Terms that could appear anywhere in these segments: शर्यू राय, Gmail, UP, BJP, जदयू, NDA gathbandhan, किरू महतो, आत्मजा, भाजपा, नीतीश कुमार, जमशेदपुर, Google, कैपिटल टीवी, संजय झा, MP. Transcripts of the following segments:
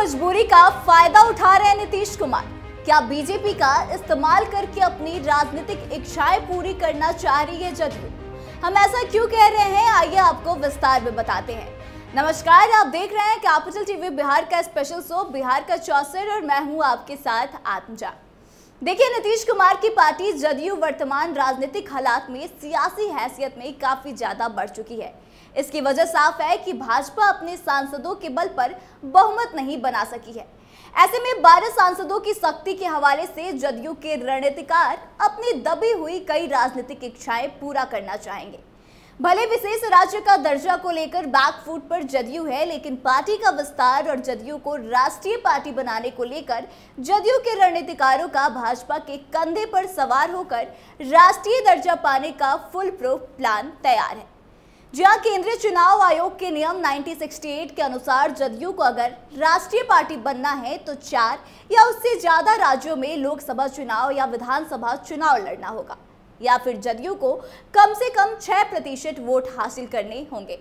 मजबूरी का फायदा उठा रहे हैं नीतीश कुमार। क्या बीजेपी का इस्तेमाल करके अपनी राजनीतिक इच्छाएं पूरी करना चाह रही है जदयू? हम ऐसा क्यों कह रहे हैं, आइए आपको विस्तार में बताते हैं। नमस्कार, आप देख रहे हैं कैपिटल टीवी बिहार का स्पेशल शो बिहार का चौसर और मैं हूं आपके साथ आत्मजा। देखिए, नीतीश कुमार की पार्टी जदयू वर्तमान राजनीतिक हालात में सियासी हैसियत में काफी ज्यादा बढ़ चुकी है। इसकी वजह साफ है कि भाजपा अपने सांसदों के बल पर बहुमत नहीं बना सकी है। ऐसे में 12 सांसदों की शक्ति के हवाले से जदयू के रणनीतिकार अपनी दबी हुई कई राजनीतिक इच्छाएं पूरा करना चाहेंगे। भले विशेष राज्य का दर्जा को लेकर बैकफुट पर जदयू है, लेकिन पार्टी का विस्तार और जदयू को राष्ट्रीय पार्टी बनाने को लेकर जदयू के रणनीतिकारों का भाजपा के कंधे पर सवार होकर राष्ट्रीय दर्जा पाने का फुल प्रूफ प्लान तैयार है। जहां केंद्रीय चुनाव आयोग के नियम 1968 के अनुसार जदयू को अगर राष्ट्रीय पार्टी बनना है तो 4 या उससे ज्यादा राज्यों में लोकसभा चुनाव या विधानसभा चुनाव लड़ना होगा या फिर जदयू को कम से कम 6% वोट हासिल करने होंगे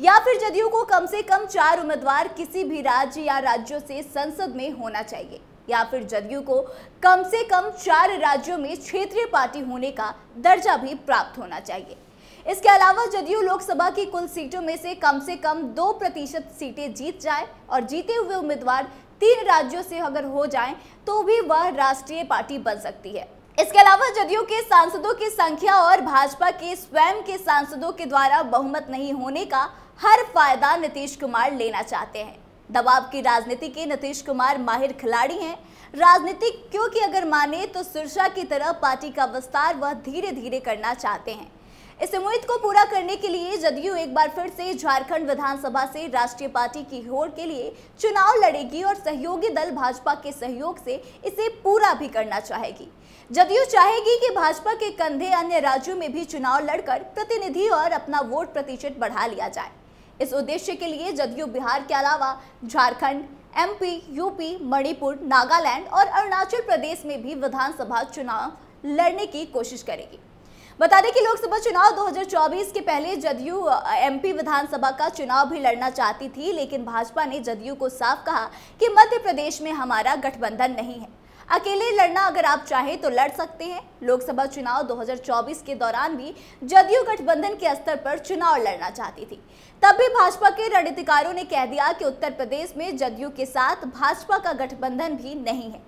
या फिर जदयू को कम से कम 4 उम्मीदवार किसी भी राज्य या राज्यों से संसद में होना चाहिए या फिर जदयू को कम से कम 4 राज्यों में क्षेत्रीय पार्टी होने का दर्जा भी प्राप्त होना चाहिए। इसके अलावा जदयू लोकसभा की कुल सीटों में से कम 2% सीटें जीत जाए और जीते हुए उम्मीदवार 3 राज्यों से अगर हो जाएं तो भी वह राष्ट्रीय पार्टी बन सकती है। इसके अलावा जदयू के सांसदों की संख्या और भाजपा के स्वयं के सांसदों के द्वारा बहुमत नहीं होने का हर फायदा नीतीश कुमार लेना चाहते हैं। दबाव की राजनीति के नीतीश कुमार माहिर खिलाड़ी हैं। राजनीतिक क्योंकि अगर माने तो सिरसा की तरह पार्टी का विस्तार वह धीरे धीरे करना चाहते हैं। इस उम्मीद को पूरा करने के लिए जदयू एक बार फिर से झारखंड विधानसभा से राष्ट्रीय पार्टी की होड़ के लिए चुनाव लड़ेगी और सहयोगी दल भाजपा के सहयोग से इसे पूरा भी करना चाहेगी। जदयू चाहेगी कि भाजपा के कंधे अन्य राज्यों में भी चुनाव लड़कर प्रतिनिधि और अपना वोट प्रतिशत बढ़ा लिया जाए। इस उद्देश्य के लिए जदयू बिहार के अलावा झारखंड, MP, UP, मणिपुर, नागालैंड और अरुणाचल प्रदेश में भी विधानसभा चुनाव लड़ने की कोशिश करेगी। बता दें कि लोकसभा चुनाव 2024 के पहले जदयू MP विधानसभा का चुनाव भी लड़ना चाहती थी, लेकिन भाजपा ने जदयू को साफ कहा कि मध्य प्रदेश में हमारा गठबंधन नहीं है। अकेले लड़ना अगर आप चाहें तो लड़ सकते हैं। लोकसभा चुनाव 2024 के दौरान भी जदयू गठबंधन के स्तर पर चुनाव लड़ना चाहती थी। तब भी भाजपा के रणनीतिकारों ने कह दिया कि उत्तर प्रदेश में जदयू के साथ भाजपा का गठबंधन भी नहीं है।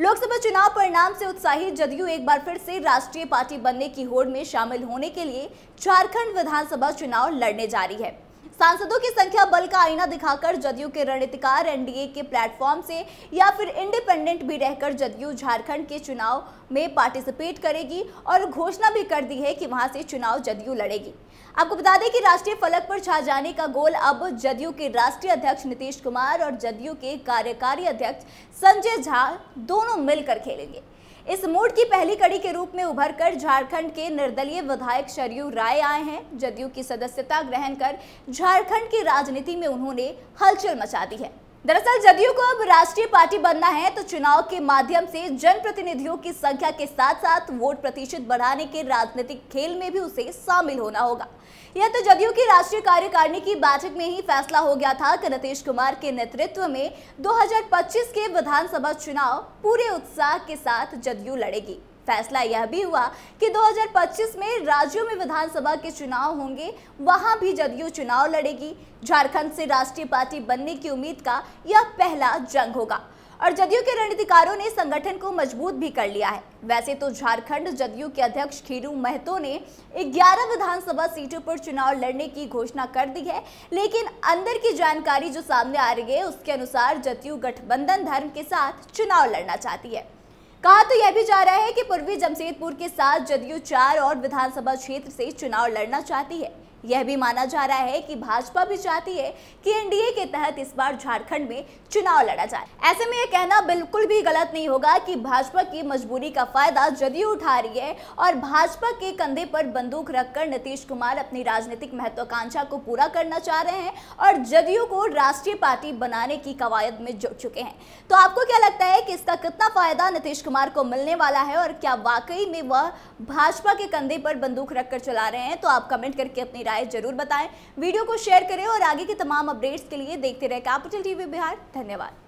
लोकसभा चुनाव परिणाम से उत्साहित जदयू एक बार फिर से राष्ट्रीय पार्टी बनने की होड़ में शामिल होने के लिए झारखंड विधानसभा चुनाव लड़ने जा रही है। सांसदों की संख्या बल का आईना दिखाकर जदयू के रणनीतिकार NDA के प्लेटफॉर्म से या फिर इंडिपेंडेंट भी रहकर जदयू झारखंड के चुनाव में पार्टिसिपेट करेगी और घोषणा भी कर दी है कि वहां से चुनाव जदयू लड़ेगी। आपको बता दें कि राष्ट्रीय फलक पर छा जाने का गोल अब जदयू के राष्ट्रीय अध्यक्ष नीतीश कुमार और जदयू के कार्यकारी अध्यक्ष संजय झा दोनों मिलकर खेलेंगे। इस मोड़ की पहली कड़ी के रूप में उभरकर झारखंड के निर्दलीय विधायक शर्यू राय आए हैं। जदयू की सदस्यता ग्रहण कर झारखंड की राजनीति में उन्होंने हलचल मचा दी है। दरअसल जदयू को अब राष्ट्रीय पार्टी बनना है तो चुनाव के माध्यम से जनप्रतिनिधियों की संख्या के साथ साथ वोट प्रतिशत बढ़ाने के राजनीतिक खेल में भी उसे शामिल होना होगा। यह तो जदयू की राष्ट्रीय कार्यकारिणी की बैठक में ही फैसला हो गया था कि नीतीश कुमार के नेतृत्व में 2025 के विधानसभा चुनाव पूरे उत्साह के साथ जदयू लड़ेगी। फैसला यह भी हुआ कि 2025 में राज्यों में विधानसभा के चुनाव होंगे, वहां भी जदयू चुनाव लड़ेगी। झारखंड से राष्ट्रीय पार्टी बनने की उम्मीद का यह पहला जंग होगा और जदयू के रणनीतिकारों ने संगठन को मजबूत भी कर लिया है। वैसे तो झारखंड जदयू के अध्यक्ष किरू महतो ने 11 विधानसभा सीटों पर चुनाव लड़ने की घोषणा कर दी है, लेकिन अंदर की जानकारी जो सामने आ रही है उसके अनुसार जदयू गठबंधन धर्म के साथ चुनाव लड़ना चाहती है। कहा तो यह भी जा रहा है कि पूर्वी जमशेदपुर के साथ जदयू 4 और विधानसभा क्षेत्र से चुनाव लड़ना चाहती है। यह भी माना जा रहा है कि भाजपा भी चाहती है कि NDA के तहत इस बार झारखंड में चुनाव लड़ा जाए। ऐसे में यह कहना बिल्कुल भी गलत नहीं होगा कि भाजपा की मजबूरी का फायदा जदयू उठा रही है और भाजपा के कंधे पर बंदूक रखकर नीतीश कुमार अपनी राजनीतिक महत्वाकांक्षा को पूरा करना चाह रहे हैं और जदयू को राष्ट्रीय पार्टी बनाने की कवायद में जुट चुके हैं। तो आपको क्या लगता है कि इसका कितना फायदा नीतीश कुमार को मिलने वाला है और क्या वाकई में वह भाजपा के कंधे पर बंदूक रखकर चला रहे हैं? तो आप कमेंट करके अपनी जरूर बताएं। वीडियो को शेयर करें और आगे के तमाम अपडेट्स के लिए देखते रहे कैपिटल टीवी बिहार। धन्यवाद।